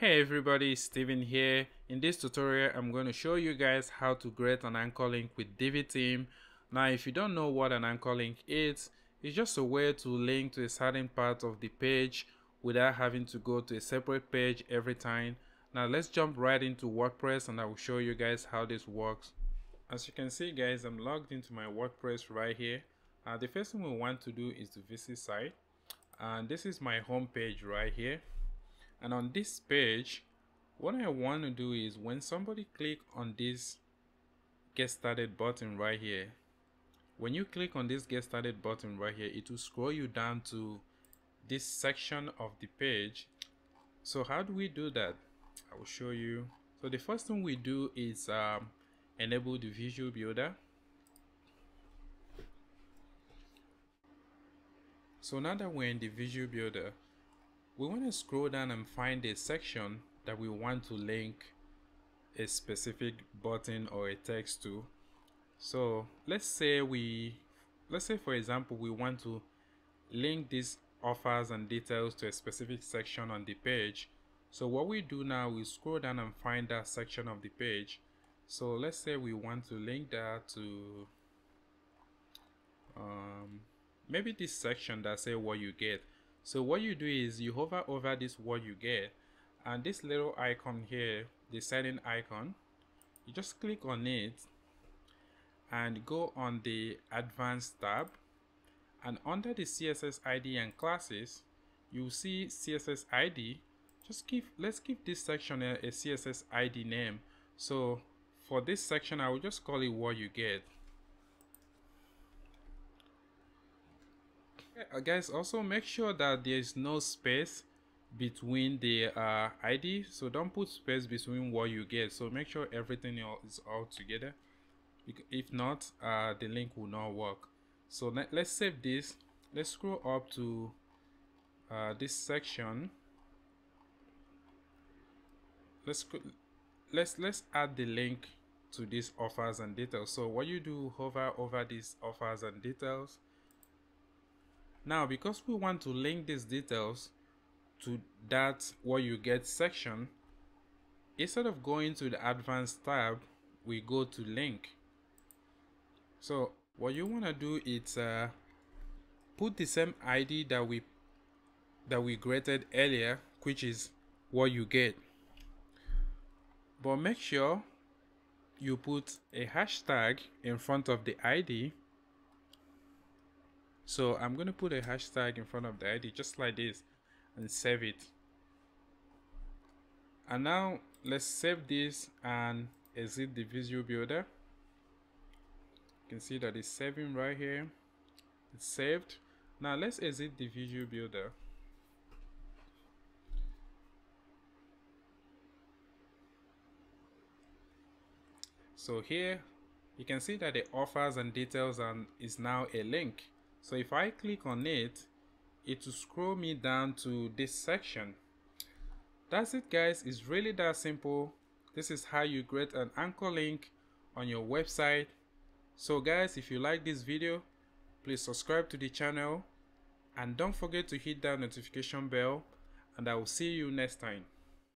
Hey everybody, Steven here. In this tutorial, I'm going to show you guys how to create an anchor link with Divi theme. Now, if you don't know what an anchor link is, it's just a way to link to a certain part of the page without having to go to a separate page every time. Now, let's jump right into WordPress and I will show you guys how this works. As you can see guys, I'm logged into my WordPress right here. The first thing we want to do is to visit site. And this is my home page right here. And on this page, what I want to do is when somebody click on this get started button right here, when you click on this get started button right here, it will scroll you down to this section of the page. So how do we do that? I will show you. So the first thing we do is enable the Visual Builder. So now that we're in the Visual Builder, we want to scroll down and find a section that we want to link a specific button or a text to. So let's say for example we want to link these offers and details to a specific section on the page. So what we do now is scroll down and find that section of the page. So let's say we want to link that to maybe this section that says what you get. So what you do is you hover over this what you get, and this little icon here, the setting icon, you just click on it and go on the advanced tab, and under the CSS ID and classes, you see CSS ID. Let's give this section a CSS ID name. So for this section, I will just call it what you get. Guys, also make sure that there is no space between the ID, so don't put space between what you get. So make sure everything is all together. If not, the link will not work. So let's save this. Let's scroll up to this section. Let's add the link to these offers and details. So what you do, hover over these offers and details. Now, because we want to link these details to that what you get section, instead of going to the advanced tab, we go to link. So what you want to do is put the same ID that we created earlier, which is what you get, but make sure you put a hashtag in front of the ID. So I'm going to put a hashtag in front of the ID just like this and save it. And now let's save this and exit the Visual Builder. You can see that it's saving right here. It's saved. Now let's exit the Visual Builder. So here you can see that the offers and details is now a link. So if I click on it, it will scroll me down to this section. That's it guys, it's really that simple. This is how you create an anchor link on your website. So guys, if you like this video, please subscribe to the channel and don't forget to hit that notification bell, and I will see you next time.